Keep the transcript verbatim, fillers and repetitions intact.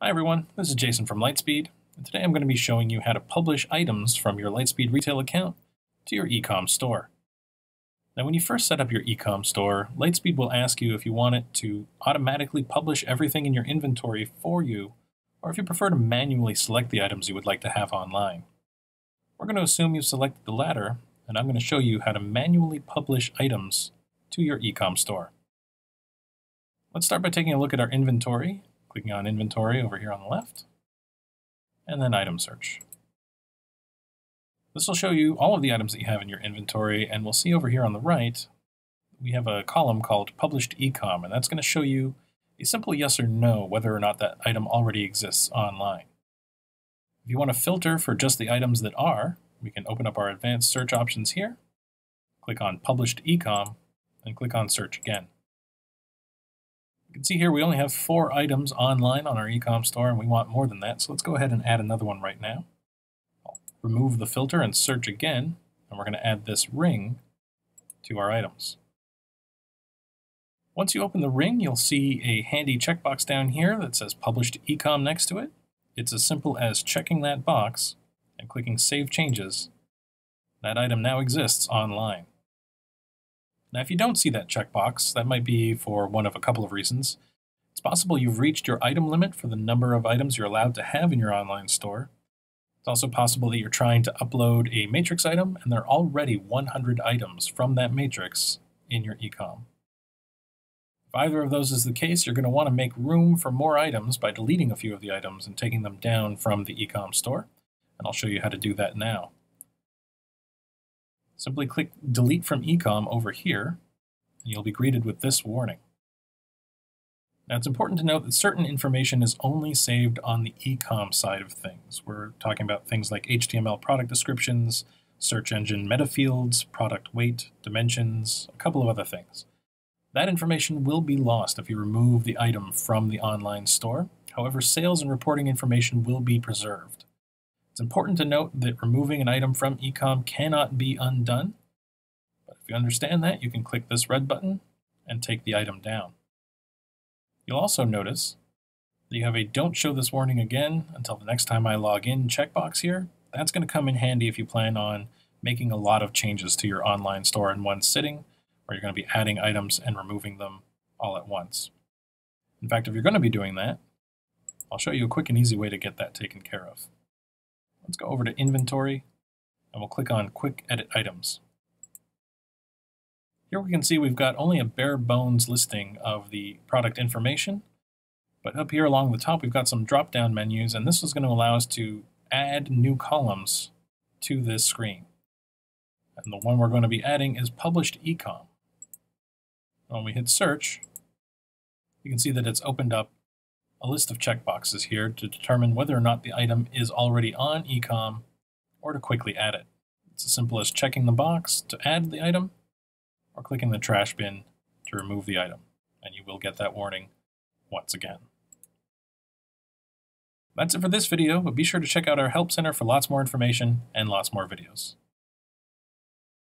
Hi everyone, this is Jason from Lightspeed, and today I'm going to be showing you how to publish items from your Lightspeed retail account to your eCom store. Now when you first set up your eCom store, Lightspeed will ask you if you want it to automatically publish everything in your inventory for you, or if you prefer to manually select the items you would like to have online. We're going to assume you've selected the latter, and I'm going to show you how to manually publish items to your eCom store. Let's start by taking a look at our inventory. Clicking on Inventory over here on the left, and then Item Search. This will show you all of the items that you have in your inventory, and we'll see over here on the right, we have a column called Published eCom, and that's going to show you a simple yes or no whether or not that item already exists online. If you want to filter for just the items that are, we can open up our advanced search options here, click on Published eCom, and click on Search again. You can see here we only have four items online on our eCom store, and we want more than that, so let's go ahead and add another one right now. I'll remove the filter and search again, and we're going to add this ring to our items. Once you open the ring, you'll see a handy checkbox down here that says Published eCom next to it. It's as simple as checking that box and clicking Save Changes. That item now exists online. Now, if you don't see that checkbox, that might be for one of a couple of reasons. It's possible you've reached your item limit for the number of items you're allowed to have in your online store. It's also possible that you're trying to upload a matrix item and there are already one hundred items from that matrix in your eCom. If either of those is the case, you're going to want to make room for more items by deleting a few of the items and taking them down from the eCom store. And I'll show you how to do that now. Simply click Delete from eCom over here, and you'll be greeted with this warning. Now it's important to note that certain information is only saved on the eCom side of things. We're talking about things like H T M L product descriptions, search engine meta fields, product weight, dimensions, a couple of other things. That information will be lost if you remove the item from the online store. However, sales and reporting information will be preserved. It's important to note that removing an item from eCom cannot be undone, but if you understand that, you can click this red button and take the item down. You'll also notice that you have a Don't Show This Warning Again Until the Next Time I Log In checkbox here. That's going to come in handy if you plan on making a lot of changes to your online store in one sitting, where you're going to be adding items and removing them all at once. In fact, if you're going to be doing that, I'll show you a quick and easy way to get that taken care of. Let's go over to Inventory, and we'll click on Quick Edit Items. Here we can see we've got only a bare bones listing of the product information, but up here along the top we've got some drop-down menus, and this is going to allow us to add new columns to this screen. And the one we're going to be adding is Published eCom. When we hit Search, you can see that it's opened up a list of checkboxes here to determine whether or not the item is already on eCom or to quickly add it. It's as simple as checking the box to add the item or clicking the trash bin to remove the item, and you will get that warning once again. That's it for this video, but be sure to check out our Help Center for lots more information and lots more videos.